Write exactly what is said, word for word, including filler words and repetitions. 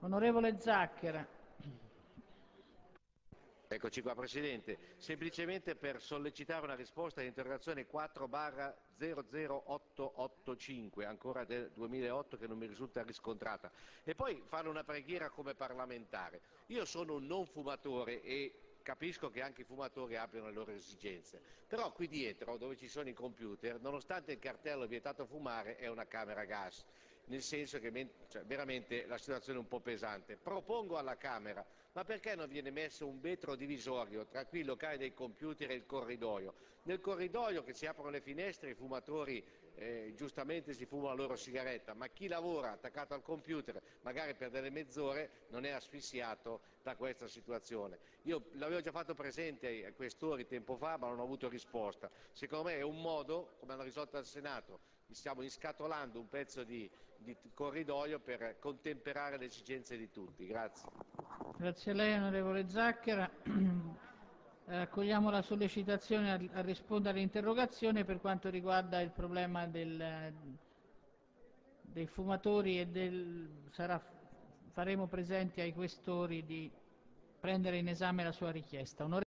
Onorevole Zacchera. Eccoci qua, Presidente. Semplicemente per sollecitare una risposta all'interrogazione quattro zero zero otto otto cinque, ancora del duemilaotto, che non mi risulta riscontrata. E poi fare una preghiera come parlamentare. Io sono un non fumatore e capisco che anche i fumatori abbiano le loro esigenze, però qui dietro, dove ci sono i computer, nonostante il cartello vietato fumare, è una camera gas, nel senso che cioè, veramente la situazione è un po' pesante. Propongo alla Camera, ma perché non viene messo un vetro divisorio tra qui il locale dei computer e il corridoio? Nel corridoio, che si aprono le finestre, i fumatori eh, giustamente si fumano la loro sigaretta, ma chi lavora attaccato al computer, magari per delle mezz'ore, non è asfissiato da questa situazione. Io l'avevo già fatto presente ai questori tempo fa, ma non ho avuto risposta. Secondo me è un modo, come hanno risolto al Senato, stiamo inscatolando un pezzo di, di corridoio per contemperare le esigenze di tutti. Grazie. Grazie a lei, onorevole Zacchera. Accogliamo la sollecitazione a, a rispondere all'interrogazione per quanto riguarda il problema del, dei fumatori e del, sarà, faremo presenti ai questori di prendere in esame la sua richiesta. Onorevole